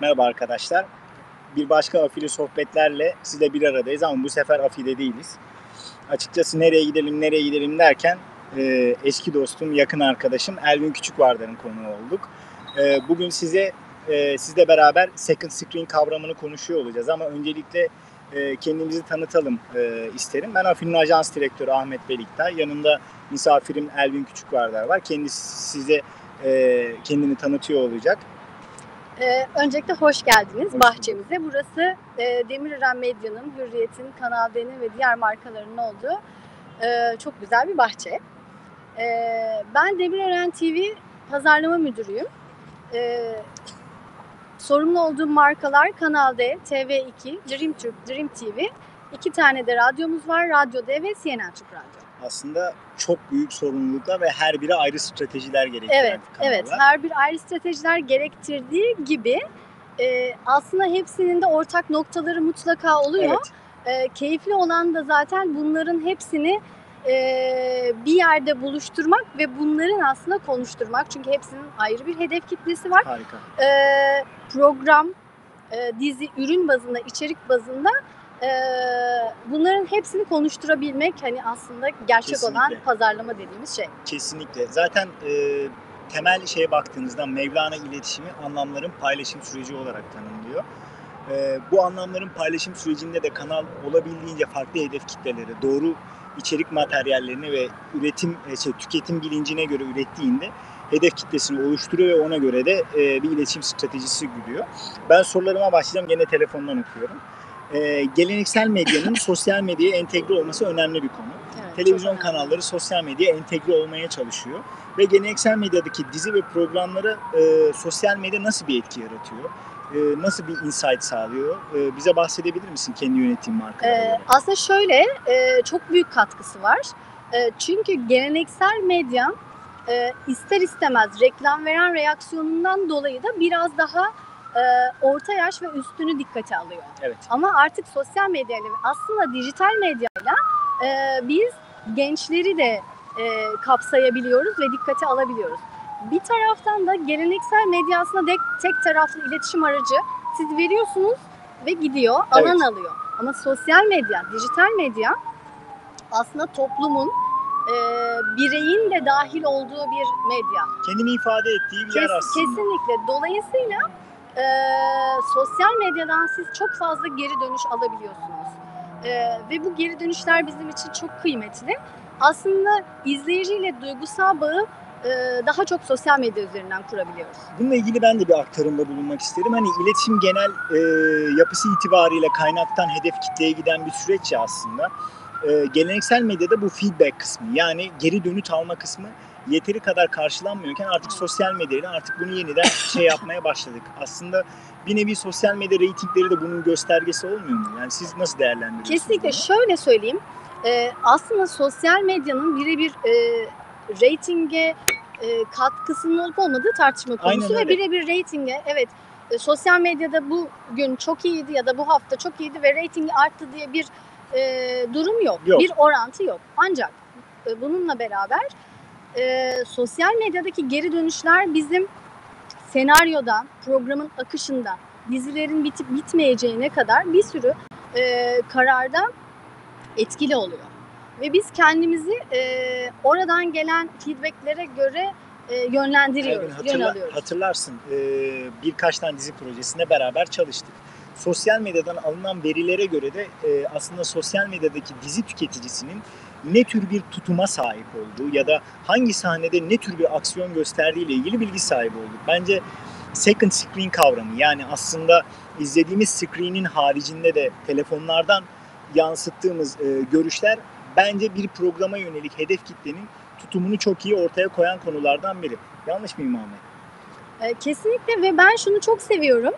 Merhaba arkadaşlar. Bir başka afili sohbetlerle sizle bir aradayız ama bu sefer afide değiliz. Açıkçası nereye gidelim derken eski dostum, yakın arkadaşım Elvin Küçükvardar'ın konuğu olduk. Bugün sizle beraber second screen kavramını konuşuyor olacağız ama öncelikle kendimizi tanıtalım isterim. Ben Afil'in ajans direktörü Ahmet Beliktay. Yanımda misafirim Elvin Küçükvardar var. Kendisi size kendini tanıtıyor olacak. Öncelikle hoş geldiniz bahçemize. Burası Demirören Medya'nın, Hürriyet'in, Kanal D'nin ve diğer markaların olduğu çok güzel bir bahçe. Ben Demirören TV pazarlama müdürüyüm. Sorumlu olduğum markalar Kanal D, TV2, DreamTurk, DreamTV. 2 tane de radyomuz var, Radyo D ve CNN Türk Radyo. Aslında çok büyük sorumluluklar ve her biri ayrı stratejiler gerektiren kanallar. Evet, her bir ayrı stratejiler gerektirdiği gibi aslında hepsinin de ortak noktaları mutlaka oluyor. Evet. Keyifli olan da zaten bunların hepsini bir yerde buluşturmak ve bunların aslında konuşturmak. Çünkü hepsinin ayrı bir hedef kitlesi var. Harika. Program, dizi, ürün bazında, içerik bazında bunların hepsini konuşturabilmek hani aslında gerçek olan pazarlama dediğimiz şey. Kesinlikle. Zaten temel şeye baktığınızda Mevlana iletişimi anlamların paylaşım süreci olarak tanımlıyor. Bu anlamların paylaşım sürecinde de kanal olabildiğince farklı hedef kitleleri, doğru içerik materyallerini ve tüketim bilincine göre ürettiğinde hedef kitlesini oluşturuyor ve ona göre de bir iletişim stratejisi güdüyor. Ben sorularıma başlayacağım. Gene telefondan okuyorum. Geleneksel medyanın sosyal medyaya entegre olması önemli bir konu. Evet, televizyon kanalları sosyal medyaya entegre olmaya çalışıyor. Ve geleneksel medyadaki dizi ve programlara sosyal medya nasıl bir etki yaratıyor? Nasıl bir insight sağlıyor? Bize bahsedebilir misin kendi yönettiğin markalara göre? Aslında şöyle, çok büyük katkısı var. Çünkü geleneksel medya ister istemez reklam veren reaksiyonundan dolayı da biraz daha orta yaş ve üstünü dikkate alıyor. Evet. Ama artık sosyal medyayla ve aslında dijital medyayla biz gençleri de kapsayabiliyoruz ve dikkate alabiliyoruz. Bir taraftan da geleneksel medya aslında tek taraflı iletişim aracı. Siz veriyorsunuz ve gidiyor, alan alıyor. Ama sosyal medya, dijital medya aslında toplumun, bireyin de dahil olduğu bir medya. Kendini ifade ettiği bir yer aslında. Kesinlikle. Dolayısıyla sosyal medyadan siz çok fazla geri dönüş alabiliyorsunuz. Ve bu geri dönüşler bizim için çok kıymetli. Aslında izleyiciyle duygusal bağı daha çok sosyal medya üzerinden kurabiliyoruz. Bununla ilgili ben de bir aktarımda bulunmak isterim. Hani iletişim genel yapısı itibariyle kaynaktan hedef kitleye giden bir süreç ya aslında. Geleneksel medyada bu feedback kısmı, yani geri dönüt alma kısmı yeteri kadar karşılanmıyorken artık sosyal medyayla artık bunu yeniden yapmaya başladık. Aslında bir nevi sosyal medya reytingleri de bunun göstergesi olmuyor mu? Yani siz nasıl değerlendiriyorsunuz? Kesinlikle bunu? Şöyle söyleyeyim. Aslında sosyal medyanın birebir reytinge katkısının olup olmadığı tartışma konusu ve birebir reytinge sosyal medyada bugün çok iyiydi ya da bu hafta çok iyiydi ve reytingi arttı diye bir durum yok. Bir orantı yok. Ancak bununla beraber sosyal medyadaki geri dönüşler bizim senaryoda, programın akışında, dizilerin bitip bitmeyeceğine kadar bir sürü kararda etkili oluyor. Ve biz kendimizi oradan gelen feedbacklere göre yönlendiriyoruz, yön alıyoruz. Hatırlarsın birkaç tane dizi projesinde beraber çalıştık. Sosyal medyadan alınan verilere göre de aslında sosyal medyadaki dizi tüketicisinin ne tür bir tutuma sahip olduğu ya da hangi sahnede ne tür bir aksiyon gösterdiğiyle ilgili bilgi sahibi olduk. Bence second screen kavramı, yani aslında izlediğimiz screen'in haricinde de telefonlardan yansıttığımız görüşler bence bir programa yönelik hedef kitlenin tutumunu çok iyi ortaya koyan konulardan biri. Yanlış mıyım Ahmet? Kesinlikle ve ben şunu çok seviyorum.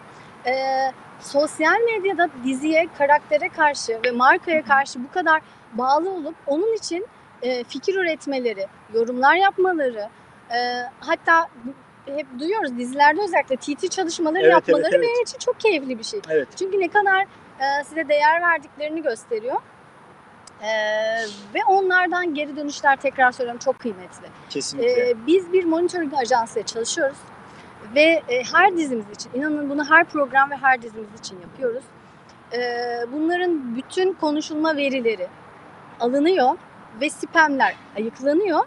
Sosyal medyada diziye, karaktere karşı ve markaya karşı bu kadar bağlı olup onun için fikir üretmeleri, yorumlar yapmaları, hatta hep duyuyoruz dizilerde özellikle TT çalışmaları yapmaları benim için çok keyifli bir şey. Evet. Çünkü ne kadar size değer verdiklerini gösteriyor. Ve onlardan geri dönüşler, tekrar söylüyorum, çok kıymetli. Kesinlikle. Biz bir monitoring ajansıyla çalışıyoruz Ve her dizimiz için, inanın bunu her program ve her dizimiz için yapıyoruz. Bunların bütün konuşulma verileri alınıyor ve spamler ayıklanıyor.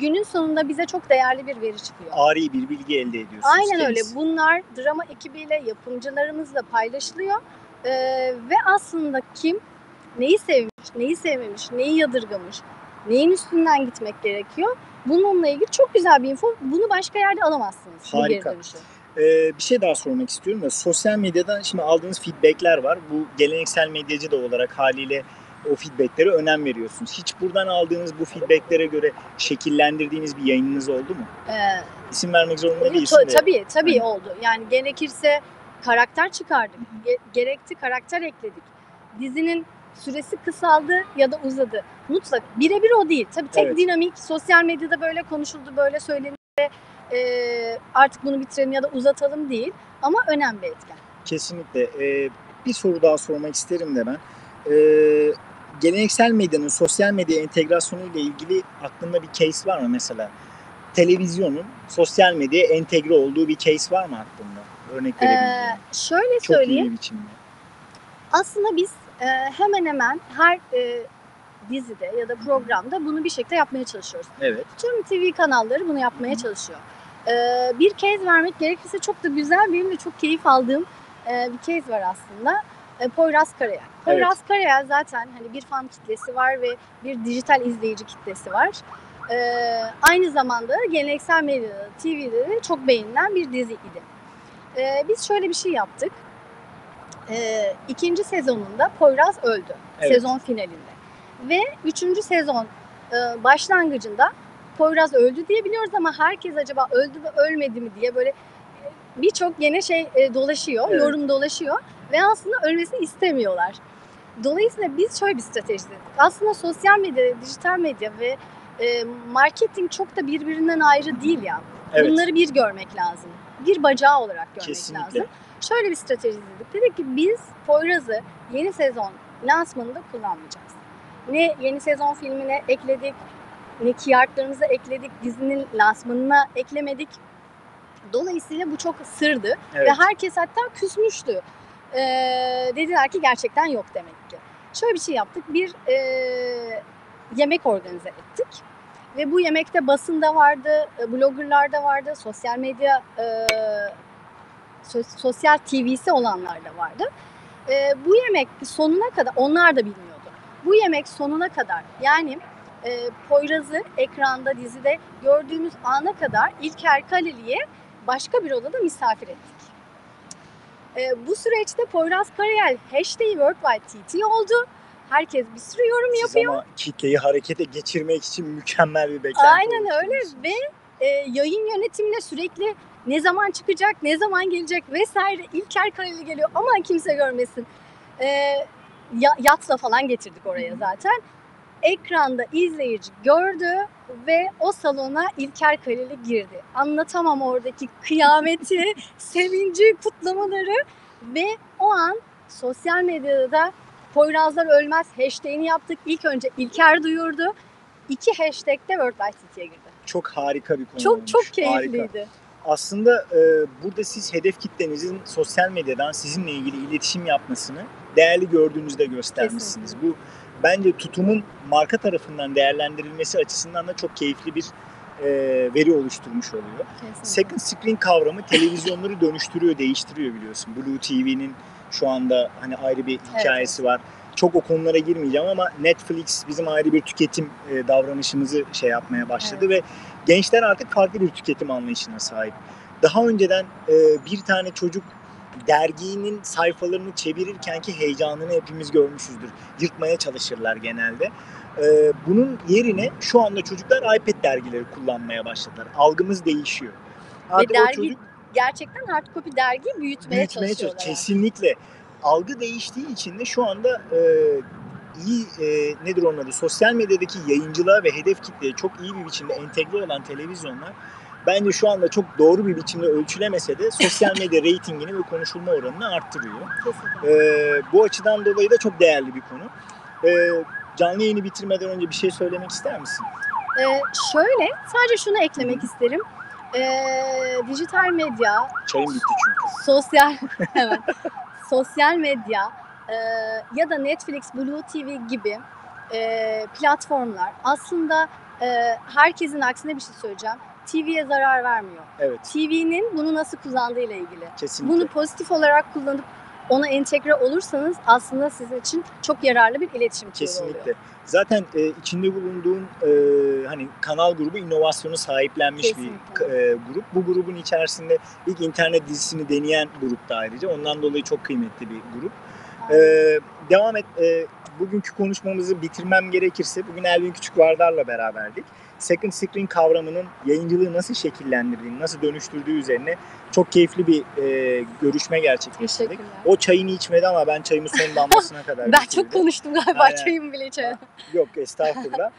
Günün sonunda bize çok değerli bir veri çıkıyor. Ari bir bilgi elde ediyorsunuz. Aynen öyle. Bunlar drama ekibiyle, yapımcılarımızla paylaşılıyor. Ve aslında kim neyi sevmiş, neyi sevmemiş, neyi yadırgamış, neyin üstünden gitmek gerekiyor. Bununla ilgili çok güzel bir info. Bunu başka yerde alamazsınız. Harika. Bir şey daha sormak istiyorum da, sosyal medyadan şimdi aldığınız feedbackler var. Bu geleneksel medyacı da olarak haliyle o feedbacklere önem veriyorsunuz. Hiç buradan aldığınız bu feedbacklere göre şekillendirdiğiniz bir yayınınız oldu mu? İsim vermek zorunda değilsin. Tabii oldu. Yani gerekirse karakter çıkardık. Gerekti karakter ekledik. Dizinin süresi kısaldı ya da uzadı. Mutlak birebir o değil. Tabii tek dinamik sosyal medyada böyle konuşuldu, böyle söylendi. Artık bunu bitirelim ya da uzatalım değil. Ama önemli bir etken. Kesinlikle. Bir soru daha sormak isterim de ben. Geleneksel medyanın sosyal medya entegrasyonu ile ilgili aklında bir case var mı mesela? Televizyonun sosyal medyaya entegre olduğu bir case var mı aklında? Örnek verebileceğim. Şöyle çok söyleyeyim. Çok iyi bir biçimde. Aslında biz hemen hemen her dizide ya da programda bunu bir şekilde yapmaya çalışıyoruz. Evet. Tüm TV kanalları bunu yapmaya çalışıyor. Bir case vermek gerekirse çok da güzel, benim de çok keyif aldığım bir case var aslında. Poyraz Karayel. Poyraz Karayel zaten hani bir fan kitlesi var ve bir dijital izleyici kitlesi var. Aynı zamanda geleneksel medyada, TV'de de çok beğenilen bir dizi idi. Biz şöyle bir şey yaptık. İkinci sezonunda Poyraz öldü. Sezon finalinde. Ve üçüncü sezon başlangıcında Poyraz öldü diye biliyoruz ama herkes acaba öldü mü ölmedi mi diye böyle birçok gene şey dolaşıyor, yorum dolaşıyor ve aslında ölmesini istemiyorlar. Dolayısıyla biz şöyle bir strateji dedik. Aslında sosyal medya, dijital medya ve marketing çok da birbirinden ayrı değil ya. Evet. Bunları bir görmek lazım. Bir bacağı olarak görmek lazım. Şöyle bir strateji dedik. Dedik ki biz Poyraz'ı yeni sezon lansmanında kullanmayacağız. Ne yeni sezon filmine ekledik, ne keyartlarımıza ekledik, dizinin lansmanına eklemedik. Dolayısıyla bu çok sırdı ve herkes hatta küsmüştü. Dediler ki gerçekten yok demek ki. Şöyle bir şey yaptık, bir yemek organize ettik ve bu yemekte basında vardı, bloggerlarda vardı, sosyal medya, sosyal TV'si olanlarda vardı. Bu yemek sonuna kadar, onlar da bilmiyordu. Bu yemek sonuna kadar, yani Poyraz'ı ekranda, dizide gördüğümüz ana kadar İlker Kaleli'ye başka bir odada misafir ettik. Bu süreçte Poyraz Karayel hashtag worldwide TT oldu. Herkes bir sürü yorum yapıyor. Ama kitleyi harekete geçirmek için mükemmel bir beklenti. Aynen öyle ve yayın yönetimine sürekli ne zaman çıkacak, ne zaman gelecek vesaire, İlker Kaleli geliyor aman kimse görmesin. Yatla falan getirdik oraya zaten. Ekranda izleyici gördü ve o salona İlker Kaleli girdi. Anlatamam oradaki kıyameti, sevinci, kutlamaları ve o an sosyal medyada da Poyrazlar Ölmez hashtag'ini yaptık. İlk önce İlker duyurdu. 2 hashtag de Worldwide TT'ye girdi. Çok harika bir konu. Çok keyifliydi. Harika. Aslında burada siz hedef kitlenizin sosyal medyadan sizinle ilgili iletişim yapmasını değerli gördüğünüzde göstermişsiniz. Kesinlikle. Bu bence tutumun marka tarafından değerlendirilmesi açısından da çok keyifli bir veri oluşturmuş oluyor. Kesinlikle. Second screen kavramı televizyonları dönüştürüyor, değiştiriyor biliyorsun. BluTV'nin şu anda hani ayrı bir hikayesi var. Çok o konulara girmeyeceğim ama Netflix bizim ayrı bir tüketim davranışımızı şey yapmaya başladı ve gençler artık farklı bir tüketim anlayışına sahip. Daha önceden bir tane çocuk derginin sayfalarını çevirirkenki heyecanını hepimiz görmüşüzdür. Yırtmaya çalışırlar genelde. Bunun yerine şu anda çocuklar iPad dergileri kullanmaya başladılar. Algımız değişiyor. Artık ve dergi, o çocuk gerçekten hard copy dergi büyütmeye çalışıyorlar. Kesinlikle. Algı değiştiği için de şu anda nedir onun adı? Sosyal medyadaki yayıncılığa ve hedef kitleye çok iyi bir biçimde entegre olan televizyonlar bence şu anda çok doğru bir biçimde ölçülemese de sosyal medya reytingini ve konuşulma oranını arttırıyor. Bu açıdan dolayı da çok değerli bir konu. Canlı yayını bitirmeden önce bir şey söylemek ister misin? Şöyle, sadece şunu eklemek isterim. dijital medya. Çayım bitti çünkü. Sosyal, evet. Sosyal medya ya da Netflix, BluTV gibi platformlar aslında herkesin aksine bir şey söyleyeceğim. TV'ye zarar vermiyor. Evet. TV'nin bunu nasıl kullandığıyla ilgili. Kesinlikle. Bunu pozitif olarak kullanıp ona entegre olursanız aslında sizin için çok yararlı bir iletişim türü oluyor. Kesinlikle. Zaten içinde bulunduğun hani kanal grubu inovasyonu sahiplenmiş kesinlikle. Bir grup. Bu grubun içerisinde ilk internet dizisini deneyen grup da ayrıca. Ondan dolayı çok kıymetli bir grup. Devam et. Bugünkü konuşmamızı bitirmem gerekirse bugün Elvin Küçükvardar'la beraberdik. Second screen kavramının yayıncılığı nasıl şekillendirdiğini, nasıl dönüştürdüğü üzerine çok keyifli bir görüşme gerçekleştirdik. O çayını içmedi ama ben çayımı son damlasına kadar ben bitirdim. Çok konuştum galiba yani, çayımı bile içerim. Yok estağfurullah.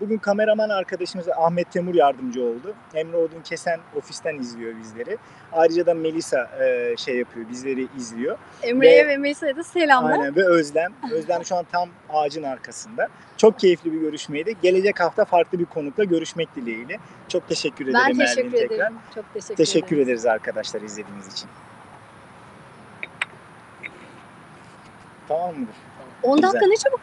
Bugün kameraman arkadaşımız Ahmet Temur yardımcı oldu. Emre Odun Kesen ofisten izliyor bizleri. Ayrıca da Melisa şey yapıyor, bizleri izliyor. Emre'ye ve Melisa'ya da selamlar. Aynen ve Özlem. Özlem şu an tam ağacın arkasında. Çok keyifli bir görüşmeydi. Gelecek hafta farklı bir konukla görüşmek dileğiyle. Çok teşekkür ederim. Ben teşekkür ederim. Tekrar. Çok teşekkür ederiz arkadaşlar izlediğiniz için. Tamam mıdır? 10 dakika ne çabuk bitti.